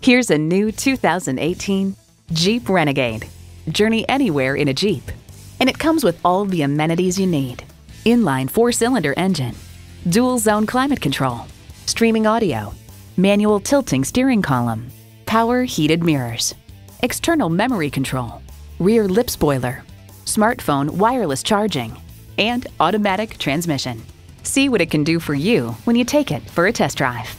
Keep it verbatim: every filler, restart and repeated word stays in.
Here's a new two thousand eighteen Jeep Renegade. Journey anywhere in a Jeep. And it comes with all the amenities you need. Inline four-cylinder engine, dual zone climate control, streaming audio, manual tilting steering column, power heated mirrors, external memory control, rear lip spoiler, smartphone wireless charging, and automatic transmission. See what it can do for you when you take it for a test drive.